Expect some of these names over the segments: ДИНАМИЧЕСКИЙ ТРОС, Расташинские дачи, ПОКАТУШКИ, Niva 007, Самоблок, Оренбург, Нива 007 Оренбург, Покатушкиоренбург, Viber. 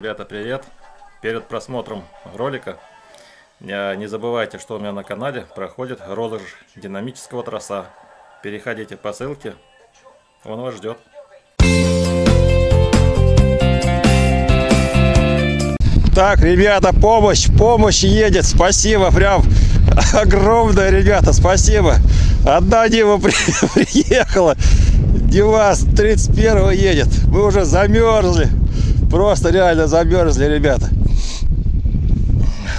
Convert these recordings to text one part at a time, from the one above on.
Ребята, привет! Перед просмотром ролика не забывайте, что у меня на канале проходит розыгрыш динамического троса. Переходите по ссылке, он вас ждет. Так, ребята, помощь едет, спасибо, прям огромное, ребята, спасибо. Одна Нива приехала, Нива 007 едет, мы уже замерзли. Просто реально замерзли, ребята.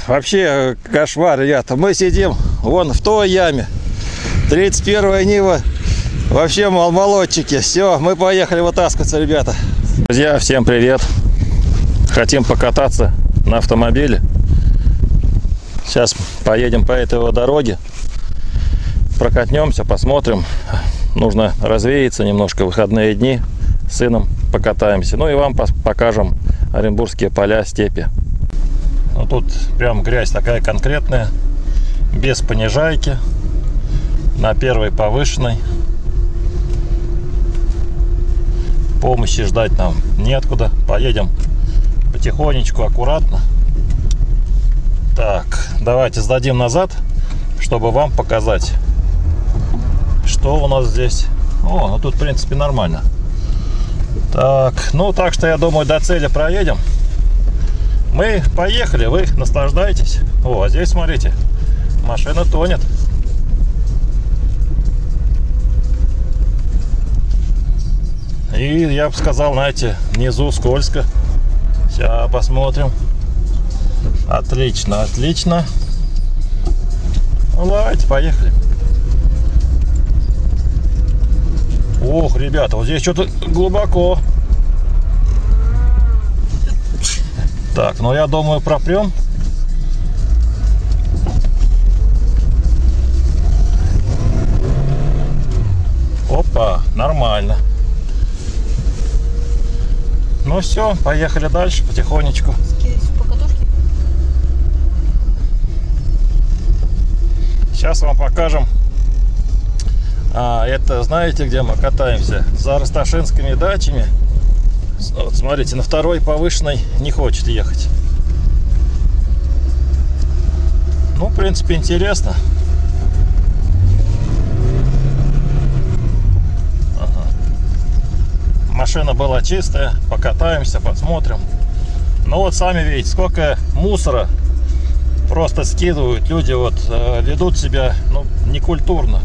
Вообще кошмар, ребята. Мы сидим вон в той яме. 31-я Нива. Вообще молодчики. Все, мы поехали вытаскиваться, ребята. Друзья, всем привет. Хотим покататься на автомобиле. Сейчас поедем по этой дороге. Прокатнемся, посмотрим. Нужно развеяться немножко в выходные дни с сыном. Покатаемся, ну и вам покажем оренбургские поля, степи. Ну, тут прям грязь такая конкретная, без понижайки, на первой повышенной. Помощи ждать нам неоткуда, поедем потихонечку, аккуратно. Так, давайте сдадим назад, чтобы вам показать, что у нас здесь. О, ну тут в принципе нормально. Так, ну так что я думаю, до цели проедем. Мы поехали, вы наслаждайтесь. О, а здесь смотрите, машина тонет. И я бы сказал, знаете, внизу скользко. Сейчас посмотрим. Отлично, отлично. Ну, давайте, поехали. Ох, ребята, вот здесь что-то глубоко. Так, ну я думаю, пропрем. Опа, нормально. Ну все, поехали дальше потихонечку. Сейчас вам покажем. А это, знаете, где мы катаемся? За Расташинскими дачами. Вот, смотрите, на второй повышенной не хочет ехать. Ну, в принципе, интересно. Ага. Машина была чистая. Покатаемся, посмотрим. Ну, вот сами видите, сколько мусора просто скидывают. Люди вот ведут себя, ну, некультурно.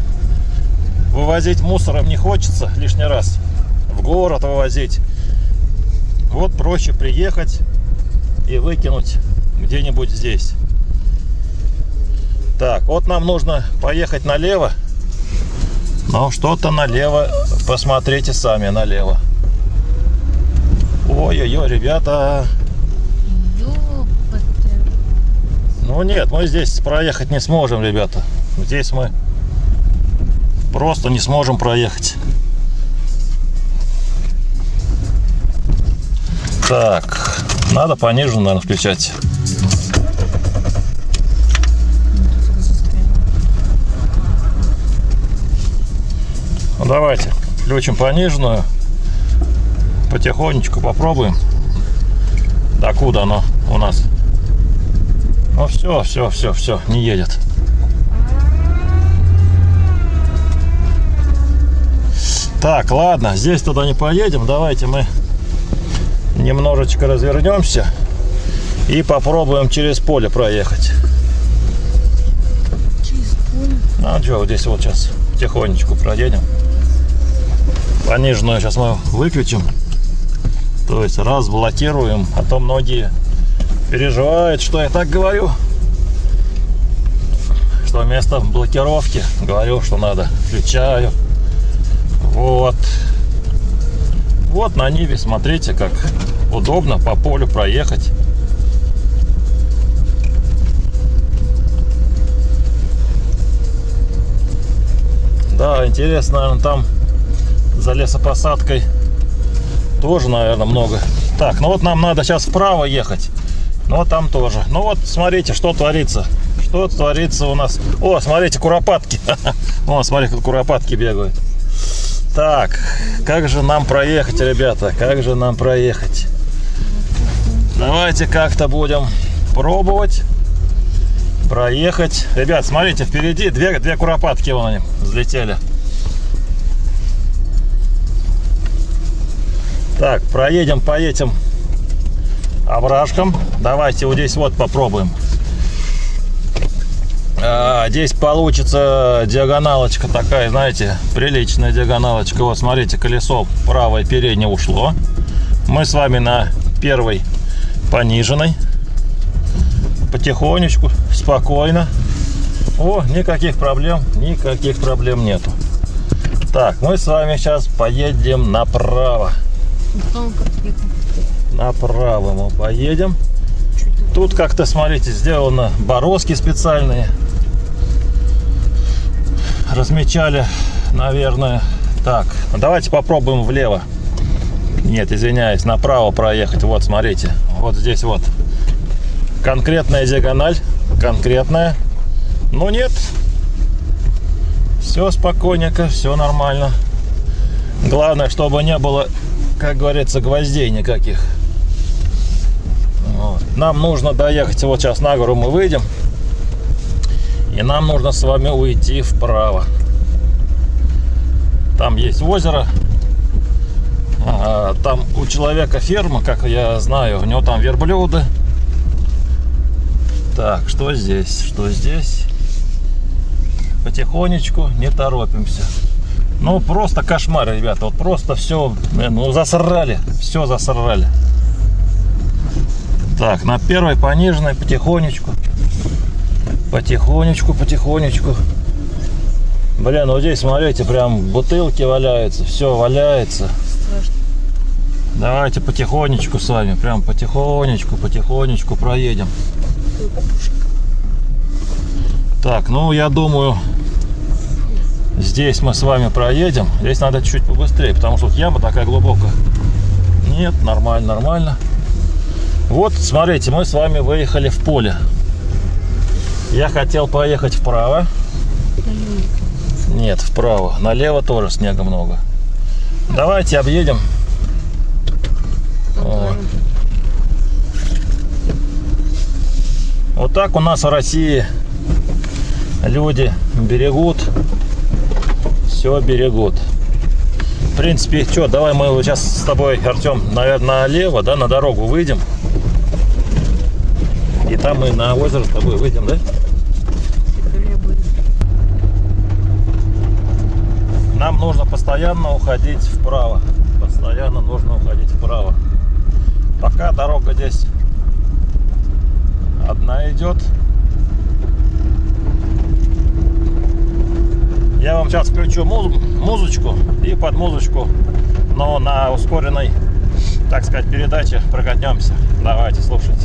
Вывозить мусором не хочется лишний раз. В город вывозить. Вот проще приехать и выкинуть где-нибудь здесь. Так, вот нам нужно поехать налево. Но что-то налево. Посмотрите сами налево. Ой-ой-ой, ребята. Ну нет, мы здесь проехать не сможем, ребята. Здесь мы... просто не сможем проехать. Так, надо пониженную, наверное, включать. Ну, давайте включим пониженную. Потихонечку попробуем. Докуда оно у нас? Ну все, не едет. Так, ладно, здесь туда не поедем. Давайте мы немножечко развернемся и попробуем через поле проехать. Через поле? Ну, что, вот здесь вот сейчас потихонечку проедем. Пониженную сейчас мы выключим. То есть разблокируем. А то многие переживают, что я так говорю. Что вместо блокировки говорю, что надо. Включаю. Вот. Вот на Ниве, смотрите, как удобно по полю проехать. Да, интересно, наверное, там за лесопосадкой тоже, наверное, много. Так, ну вот нам надо сейчас вправо ехать. Ну вот там тоже. Ну вот, смотрите, что творится. Что творится у нас. О, смотрите, куропатки. О, смотри, как куропатки бегают. Так, как же нам проехать, ребята? Как же нам проехать? Давайте как-то будем пробовать проехать. Ребят, смотрите, впереди две куропатки вон они взлетели. Так, проедем по этим овражкам. Давайте вот здесь вот попробуем. Здесь получится диагоналочка такая, знаете, приличная диагоналочка. Вот, смотрите, колесо правое переднее ушло. Мы с вами на первой пониженной. Потихонечку, спокойно. О, никаких проблем нету. Так, мы с вами сейчас поедем направо. Направо мы поедем. Тут как-то, смотрите, сделаны бороздки специальные. Размечали, наверное. Так, давайте попробуем влево. Нет, извиняюсь, направо проехать. Вот, смотрите, вот здесь вот конкретная диагональ, конкретная. Но нет, все спокойненько, все нормально. Главное, чтобы не было, как говорится, гвоздей никаких. Вот. Нам нужно доехать, вот сейчас на гору мы выйдем, и нам нужно с вами уйти вправо. Там есть озеро, там у человека ферма, как я знаю, у него там верблюды. Так, что здесь? Что здесь? Потихонечку, не торопимся. Ну, просто кошмар, ребята, вот просто все, ну, засрали, все засрали. Так, на первой пониженной потихонечку. Потихонечку, потихонечку. Блин, вот здесь, смотрите, прям бутылки валяются, все валяется. Страшно. Давайте потихонечку с вами, прям потихонечку, потихонечку проедем. Так, ну, я думаю, здесь мы с вами проедем. Здесь надо чуть побыстрее, потому что вот яма такая глубокая. Нет, нормально, нормально. Вот, смотрите, мы с вами выехали в поле. Я хотел поехать вправо. Нет, вправо. Налево тоже снега много. Давайте объедем. Вот. Вот так у нас в России люди берегут. Все берегут. В принципе, что, давай мы сейчас с тобой, Артем, наверное, налево, да, на дорогу выйдем. И там мы на озеро с тобой выйдем, да? Нам нужно постоянно уходить вправо. Постоянно нужно уходить вправо. Пока дорога здесь одна идет. Я вам сейчас включу музычку и под музычку, но на ускоренной, так сказать, передаче прокатнемся. Давайте, слушайте.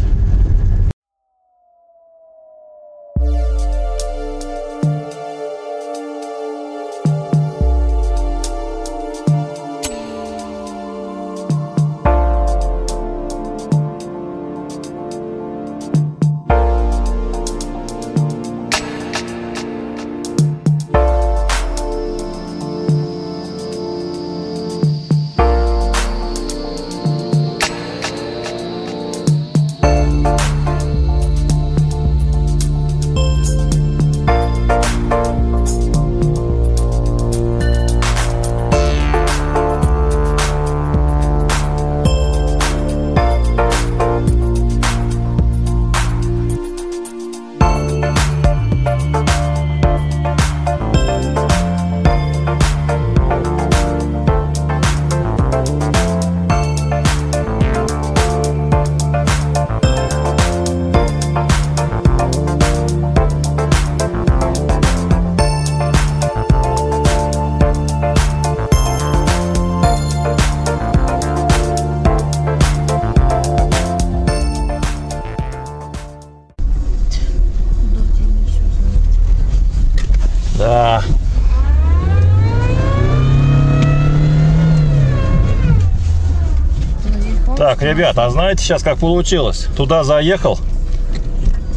Так, ребят, а знаете сейчас как получилось? Туда заехал,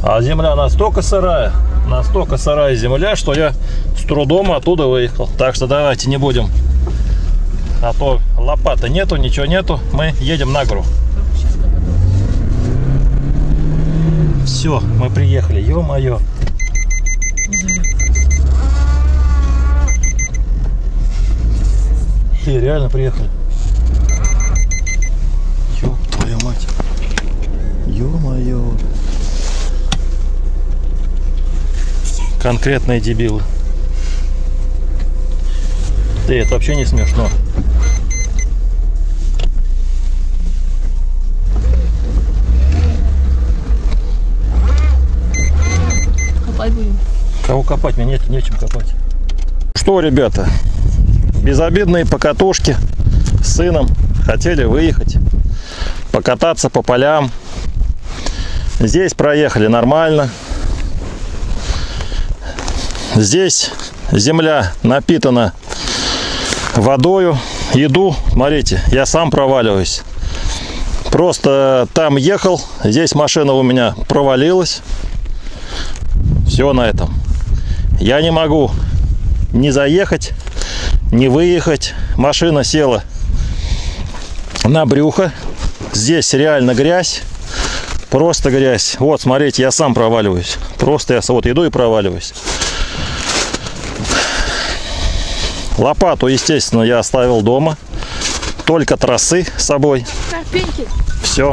а земля настолько сырая земля, что я с трудом оттуда выехал. Так что давайте не будем, а то лопаты нету, ничего нету, мы едем на гору. Все, мы приехали, ё-моё. Ты реально приехали. Ёб твою мать. Ё-моё. Конкретные дебилы. Да это вообще не смешно. Копать будем. Кого копать? Мне нечем копать. Что, ребята, безобидные покатушки с сыном хотели выехать, покататься по полям. Здесь проехали нормально. Здесь земля напитана водою. Иду, смотрите, я сам проваливаюсь. Просто там ехал, здесь машина у меня провалилась. Все на этом. Я не могу ни заехать, ни выехать. Машина села на брюхо. Здесь реально грязь. Просто грязь. Вот, смотрите, я сам проваливаюсь. Просто я вот иду и проваливаюсь. Лопату, естественно, я оставил дома. Только тросы с собой. Все.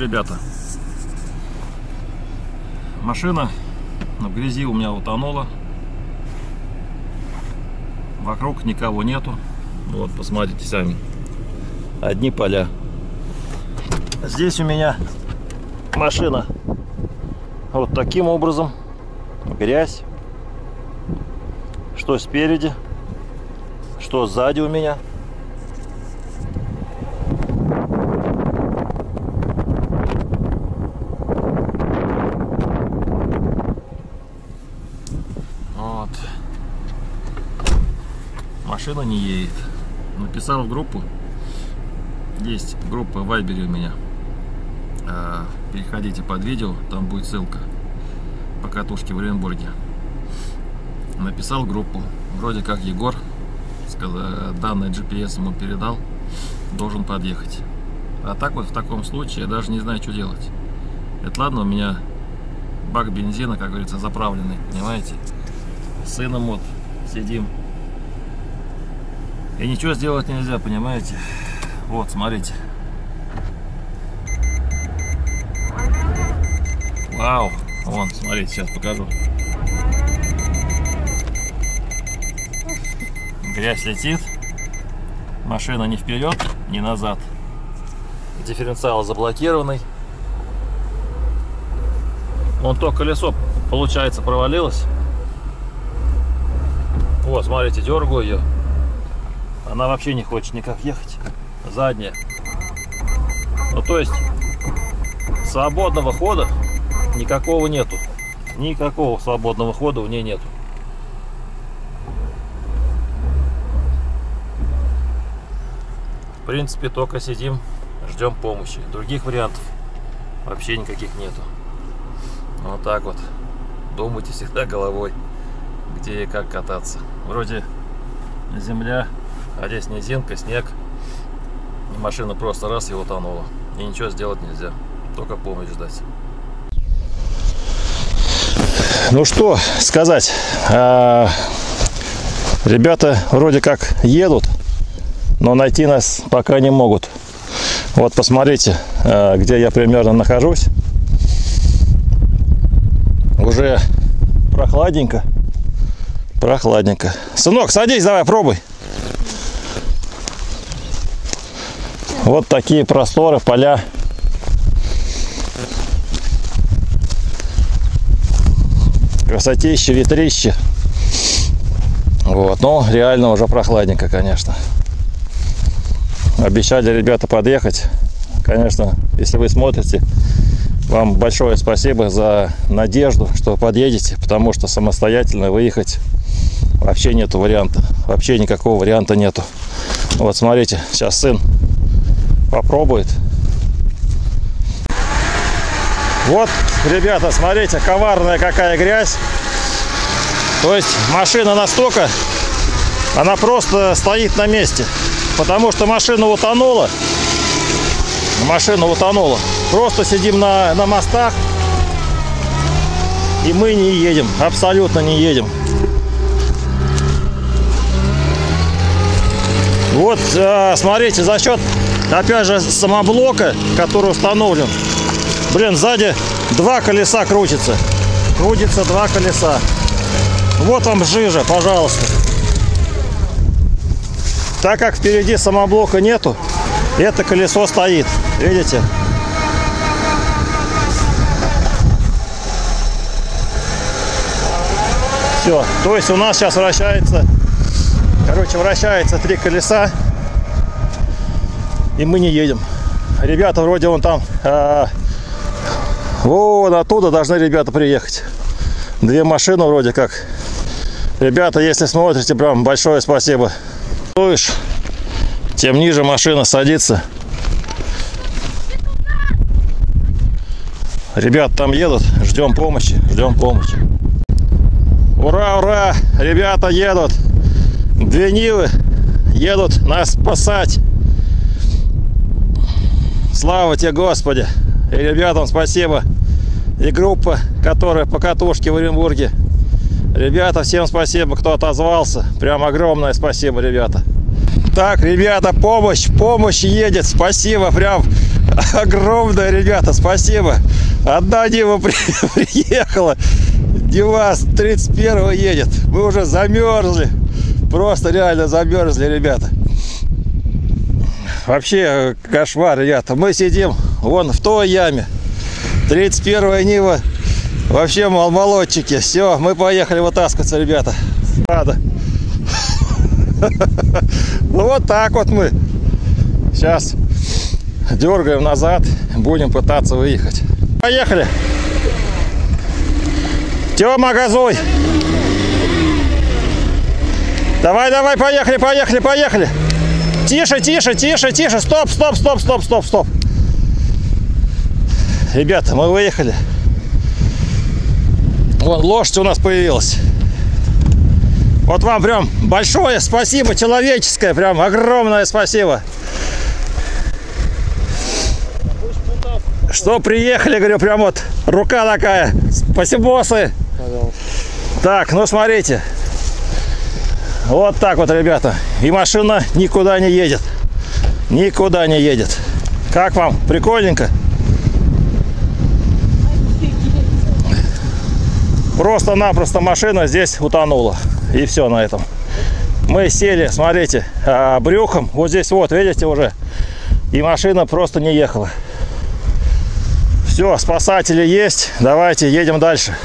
Ребята, машина в грязи у меня утонула, вокруг никого нету. Вот, посмотрите сами, одни поля. Здесь у меня машина вот таким образом, грязь, что спереди, что сзади у меня. Машина не едет. Написал в группу. Есть группа в Viber у меня. Переходите под видео, там будет ссылка. Покатушки в Оренбурге. Написал группу. Вроде как Егор сказал, данные GPS ему передал. Должен подъехать. А так вот в таком случае я даже не знаю, что делать. Это ладно, у меня бак бензина, как говорится, заправленный. Понимаете? С сыном вот сидим. И ничего сделать нельзя, понимаете? Вот, смотрите. Вау! Вон, смотрите, сейчас покажу. Грязь летит. Машина ни вперед, ни назад. Дифференциал заблокированный. Вон то колесо, получается, провалилось. Вот, смотрите, дергаю ее. Она вообще не хочет никак ехать. Задняя. Ну, то есть, свободного хода никакого нету. Никакого свободного хода у нее нету. В принципе, только сидим, ждем помощи. Других вариантов вообще никаких нету. Вот так вот. Думайте всегда головой, где и как кататься. Вроде земля... А здесь низинка, снег, и машина просто раз и утонула. И ничего сделать нельзя, только помощь ждать. Ну что сказать, ребята вроде как едут, но найти нас пока не могут. Вот посмотрите, где я примерно нахожусь. Уже прохладненько, прохладненько. Сынок, садись, давай, пробуй. Вот такие просторы, поля. Красотища, ветрище. Вот, но реально уже прохладненько, конечно. Обещали ребята подъехать. Конечно, если вы смотрите, вам большое спасибо за надежду, что подъедете, потому что самостоятельно выехать вообще нету варианта. Вообще никакого варианта нету. Вот смотрите, сейчас сын попробует. Вот, ребята, смотрите, коварная какая грязь. То есть машина настолько, она просто стоит на месте. Потому что машина утонула. Машина утонула. Просто сидим на мостах. И мы не едем. Абсолютно не едем. Вот, смотрите, за счет, опять же, самоблока, который установлен. Блин, сзади два колеса крутится. Крутится два колеса. Вот вам жижа, пожалуйста. Так как впереди самоблока нету, это колесо стоит. Видите? Все. То есть у нас сейчас вращается, короче, вращается три колеса. И мы не едем. Ребята вроде вон там... Вот оттуда должны ребята приехать. Две машины вроде как. Ребята, если смотрите, прям большое спасибо. Тем ниже машина садится. Ребята там едут. Ждем помощи. Ждем помощи. Ура, ура! Ребята едут. Две Нивы едут нас спасать. Слава тебе, Господи! И ребятам спасибо. И группа, которая «Покатушки» в Оренбурге. Ребята, всем спасибо, кто отозвался. Прям огромное спасибо, ребята. Так, ребята, помощь. Помощь едет. Спасибо. Прям огромное, ребята. Спасибо. Одна Нива приехала. Нива 031 едет. Мы уже замерзли. Просто реально замерзли, ребята. Вообще кошмар, ребята. Мы сидим вон в той яме. 31-я Нива. Вообще молодчики. Все, мы поехали вытаскиваться, ребята. Рада. Ну вот так вот мы. Сейчас дергаем назад. Будем пытаться выехать. Поехали. Тема, газуй. Давай, давай, поехали, поехали, поехали. Тише, тише, тише, тише. Стоп, стоп, стоп, стоп, стоп, стоп. Ребята, мы выехали. Вон лошадь у нас появилась. Вот вам прям большое спасибо человеческое. Прям огромное спасибо. Что приехали, говорю, прям вот рука такая. Спасибосы. Так, ну смотрите. Вот так вот, ребята. И машина никуда не едет. Никуда не едет. Как вам? Прикольненько? Просто-напросто машина здесь утонула. И все на этом. Мы сели, смотрите, брюхом. Вот здесь вот, видите уже. И машина просто не ехала. Все, спасатели есть. Давайте едем дальше.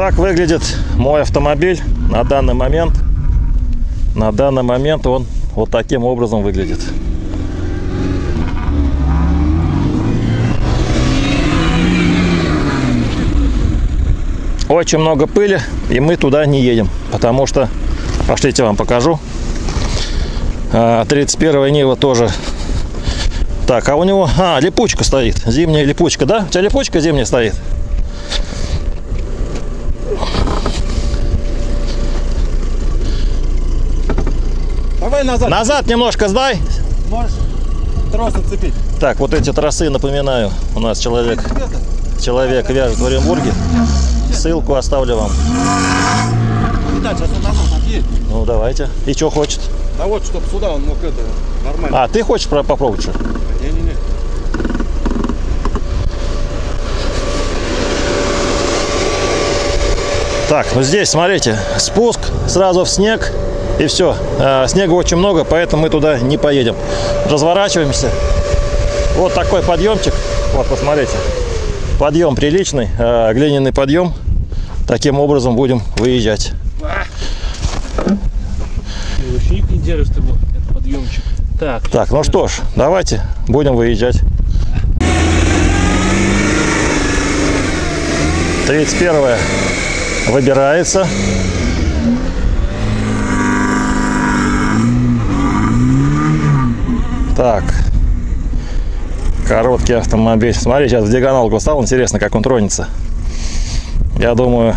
так выглядит мой автомобиль на данный момент. На данный момент он вот таким образом выглядит. Очень много пыли, и мы туда не едем, потому что, пошлите, вам покажу. 31-я Нива тоже. Так, а у него, липучка стоит, зимняя липучка, да? У тебя липучка зимняя стоит? Давай назад. Назад немножко сдай. Можешь трос отцепить. Так, вот эти тросы, напоминаю, у нас человек вяжет в Оренбурге. Ссылку оставлю вам. Ну давайте. И что хочет? Да вот, чтобы сюда он мог это нормально. А ты хочешь попробовать что? Не-не-не. Так, ну здесь, смотрите, спуск сразу в снег и все. Снега очень много, поэтому мы туда не поедем. Разворачиваемся. Вот такой подъемчик. Вот, посмотрите. Подъем приличный, глиняный подъем. Таким образом будем выезжать. Не держишь ты этот подъемчик. Так, ну что ж, давайте будем выезжать. 31-я выбирается. Так. Короткий автомобиль. Смотри, сейчас в диагоналку стал. Интересно, как он тронется. Я думаю,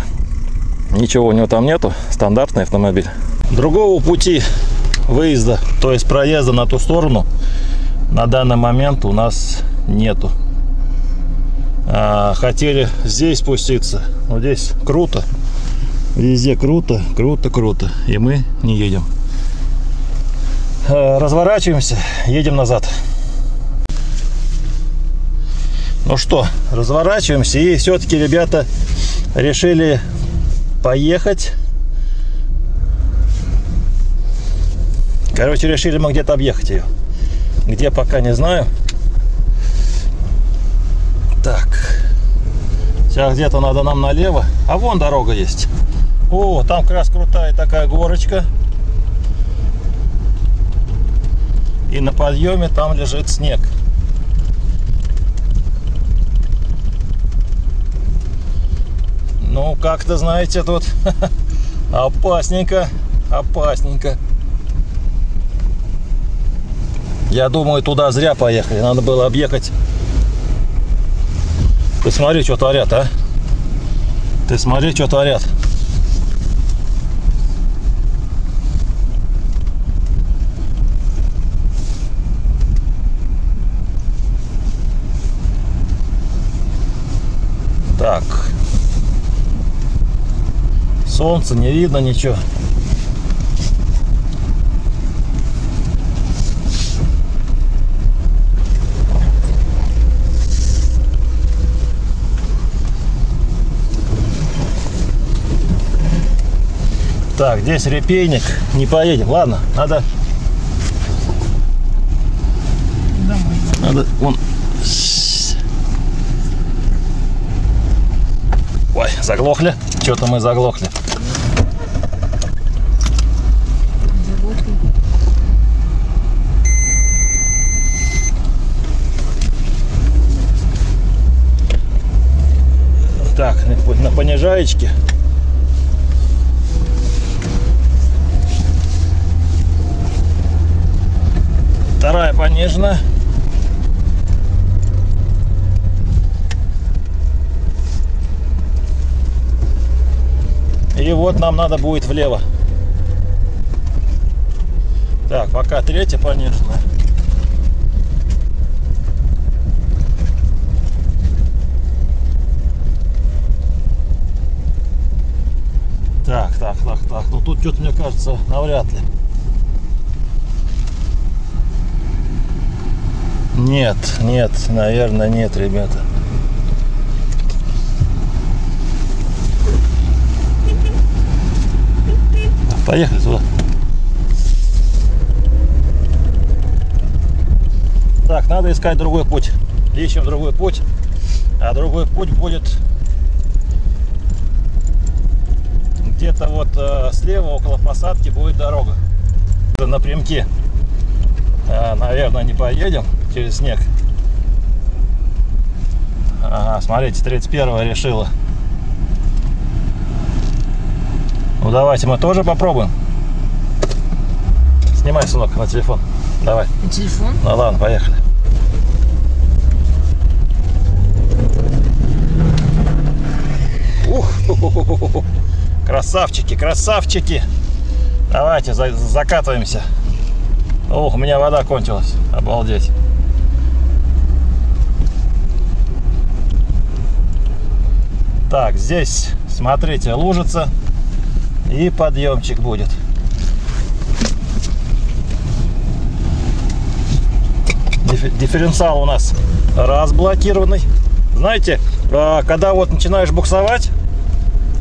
ничего у него там нету. Стандартный автомобиль. Другого пути выезда, то есть проезда на ту сторону, на данный момент у нас нету. Хотели здесь спуститься, но здесь круто. Везде круто, круто, круто. И мы не едем. Разворачиваемся, едем назад. Ну что, разворачиваемся, и все-таки ребята решили поехать. Короче, решили мы где-то объехать ее. Где, пока не знаю. Так. Сейчас где-то надо нам налево. А вон дорога есть. О, там как раз крутая такая горочка. И на подъеме там лежит снег. Ну, как-то, знаете, тут опасненько, опасненько. Я думаю, туда зря поехали. Надо было объехать. Ты смотри, что творят, а? Ты смотри, что творят. Так. Солнце не видно, ничего. Так, здесь репейник, не поедем. Ладно, надо вон. Ой, заглохли. Что-то мы заглохли. Так, на понижаечке. Вторая понижена. И вот нам надо будет влево. Так, пока третья понижена. Так. Ну тут что-то, мне кажется, навряд ли. Нет, наверное, нет, ребята. Поехали сюда. Так, надо искать другой путь. Ищем другой путь. А другой путь будет где-то вот слева около посадки будет дорога. Напрямки, наверное, не поедем через снег. Ага, смотрите, 31-я решила. Ну давайте мы тоже попробуем. Снимай, сынок, на телефон. Давай. На телефон? Ну ладно, поехали. Ух, красавчики, красавчики. Давайте закатываемся. Ух, у меня вода кончилась. Обалдеть. Так, здесь, смотрите, лужица. И подъемчик будет. Дифференциал у нас разблокированный. Знаете, когда вот начинаешь буксовать,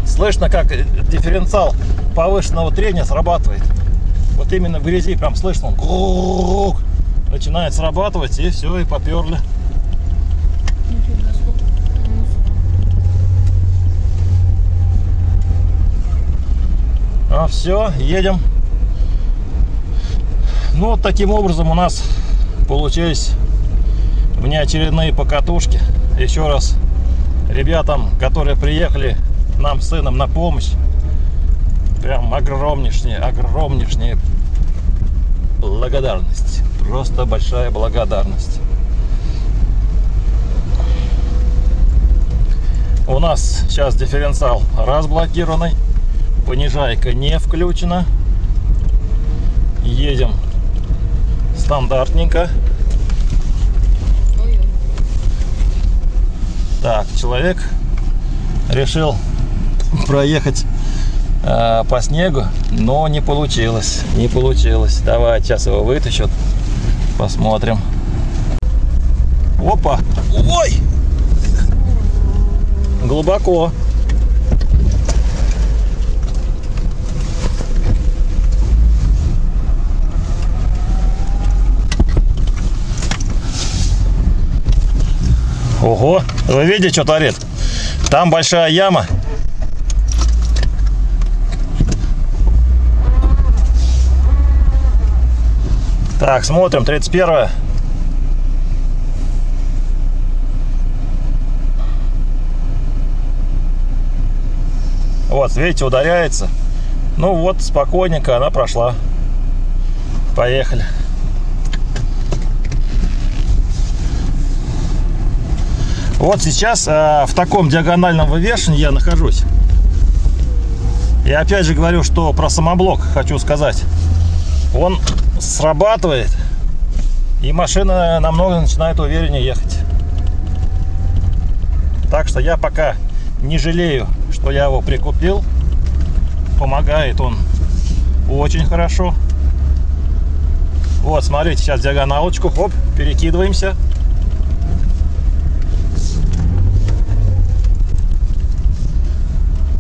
слышно, как дифференциал повышенного трения срабатывает. Вот именно в грязи прям слышно. Он начинает срабатывать, и все, и поперли. А все, едем. Ну вот таким образом у нас получились внеочередные покатушки. Еще раз ребятам, которые приехали нам с сыном на помощь, прям огромнейшая благодарность. Просто большая благодарность. У нас сейчас дифференциал разблокированный. Понижайка не включена. Едем стандартненько. Так, человек решил проехать по снегу, но не получилось. Не получилось. Давай, сейчас его вытащат. Посмотрим. Опа! Ой! Глубоко. Ого, вы видите, что творит? Там большая яма. Так, смотрим, 31-я. Вот, видите, ударяется. Ну вот, спокойненько она прошла. Поехали. Вот сейчас в таком диагональном вывешении я нахожусь. Я опять же говорю, что про самоблок хочу сказать. Он срабатывает, и машина намного начинает увереннее ехать. Так что я пока не жалею, что я его прикупил. Помогает он очень хорошо. Вот, смотрите, сейчас диагоналочку, хоп, перекидываемся.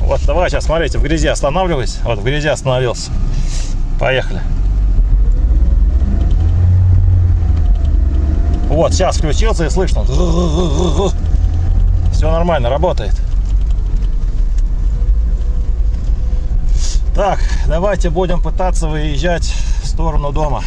Вот, давай сейчас, смотрите, в грязи останавливаюсь. Вот, в грязи остановился. Поехали. Вот, сейчас включился и слышно. Все нормально, работает. Так, давайте будем пытаться выезжать в сторону дома.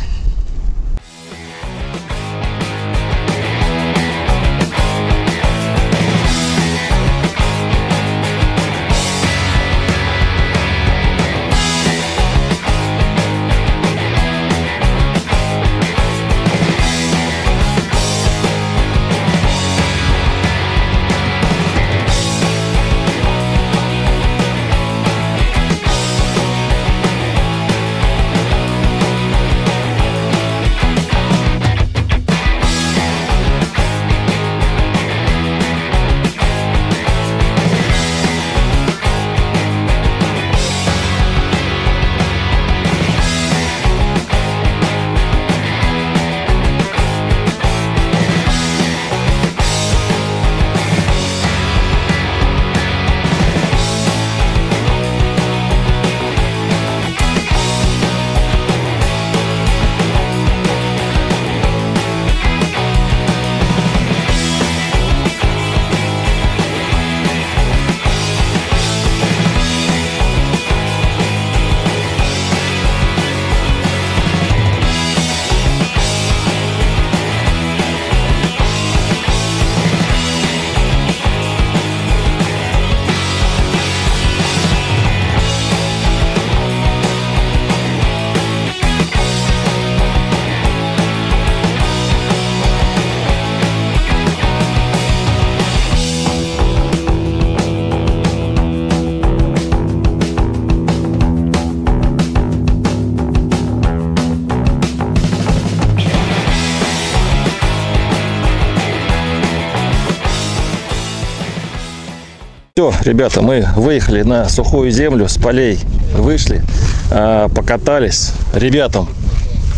Все, ребята, мы выехали на сухую землю, с полей вышли, покатались. Ребятам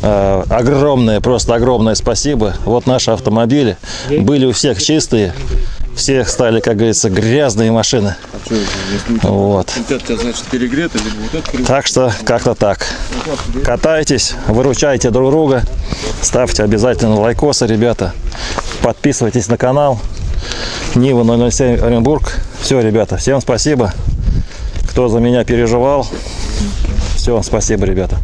огромное, просто огромное спасибо. Вот наши автомобили были у всех чистые. Всех стали, как говорится, грязные машины. А что, вот. Значит, перегрет, или вот так что как-то так. Катайтесь, выручайте друг друга. Ставьте обязательно лайкосы, ребята. Подписывайтесь на канал. Нива 007 Оренбург. Все, ребята, всем спасибо. Кто за меня переживал. Все, спасибо, ребята.